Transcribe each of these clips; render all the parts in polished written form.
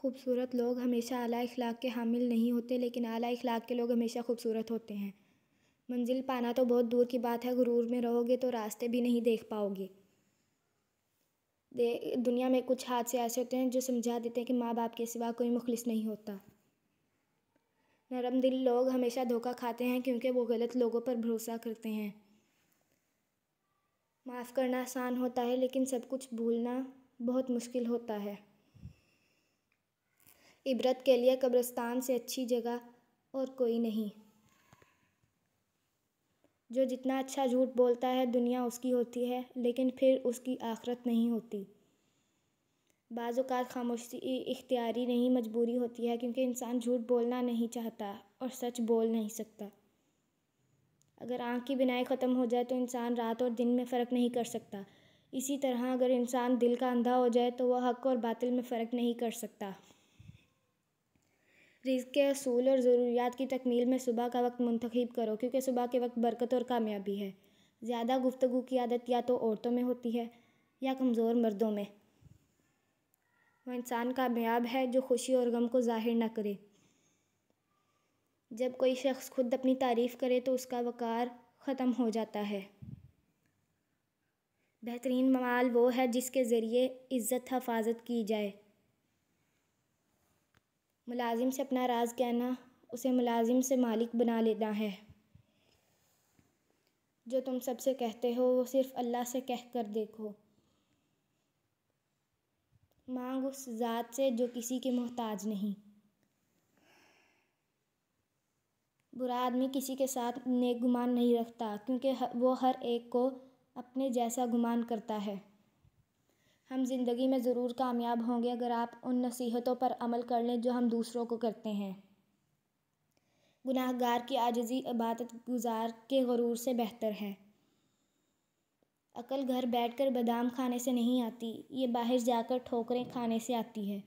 खूबसूरत लोग हमेशा आला इखलाक के हामिल नहीं होते, लेकिन आला इखलाक के लोग हमेशा खूबसूरत होते हैं। मंजिल पाना तो बहुत दूर की बात है, गुरूर में रहोगे तो रास्ते भी नहीं देख पाओगे। दुनिया में कुछ हादसे ऐसे होते हैं जो समझा देते हैं कि माँ बाप के सिवा कोई मुखलिस नहीं होता। नरम दिल लोग हमेशा धोखा खाते हैं क्योंकि वो गलत लोगों पर भरोसा करते हैं। माफ़ करना आसान होता है लेकिन सब कुछ भूलना बहुत मुश्किल होता है। इबरत के लिए कब्रिस्तान से अच्छी जगह और कोई नहीं। जो जितना अच्छा झूठ बोलता है दुनिया उसकी होती है, लेकिन फिर उसकी आखिरत नहीं होती। बाज़ औक़ात खामोशी इख्तियारी नहीं मजबूरी होती है, क्योंकि इंसान झूठ बोलना नहीं चाहता और सच बोल नहीं सकता। अगर आँख की बिनाई ख़त्म हो जाए तो इंसान रात और दिन में फ़र्क नहीं कर सकता। इसी तरह अगर इंसान दिल का अंधा हो जाए तो वह हक़ और बातिल में फ़र्क नहीं कर सकता। रिज़्क़ के असूल और ज़रूरियात की तकमील में सुबह का वक्त मुंतखब करो, क्योंकि सुबह के वक्त बरकत और कामयाबी है। ज़्यादा गुफ्तगू की आदत या तो औरतों में होती है या कमज़ोर मर्दों में। वह इंसान कामयाब है जो खुशी और गम को ज़ाहिर ना करे। जब कोई शख्स खुद अपनी तारीफ़ करे तो उसका वक़ार ख़त्म हो जाता है। बेहतरीन माल वो है जिसके ज़रिए इज़्ज़त हफाजत की जाए। मुलाजिम से अपना राज कहना उसे मुलाजिम से मालिक बना लेना है। जो तुम सबसे कहते हो वो सिर्फ़ अल्लाह से कह कर देखो। मांग उस ज़ात से जो किसी के मोहताज नहीं। बुरा आदमी किसी के साथ नेक गुमान नहीं रखता, क्योंकि वो हर एक को अपने जैसा गुमान करता है। हम ज़िंदगी में ज़रूर कामयाब होंगे अगर आप उन नसीहतों पर अमल कर लें जो हम दूसरों को करते हैं। गुनाहगार की आजिज़ी इबादत गुजार के गुरूर से बेहतर है। अकल घर बैठकर बादाम खाने से नहीं आती, ये बाहर जाकर ठोकरें खाने से आती है।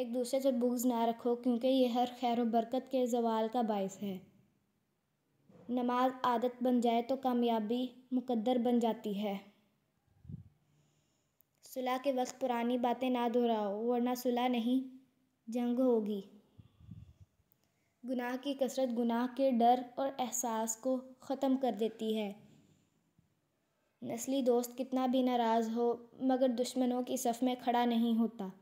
एक दूसरे से बुग़्ज़ ना रखो, क्योंकि ये हर खैर व बरकत के ज़वाल का बायस है। नमाज आदत बन जाए तो कामयाबी मुकद्दर बन जाती है। सुलह के वक्त पुरानी बातें ना दोहराओ, वरना सुलह नहीं जंग होगी। गुनाह की कसरत गुनाह के डर और एहसास को ख़त्म कर देती है। नस्ली दोस्त कितना भी नाराज़ हो मगर दुश्मनों की सफ़ में खड़ा नहीं होता।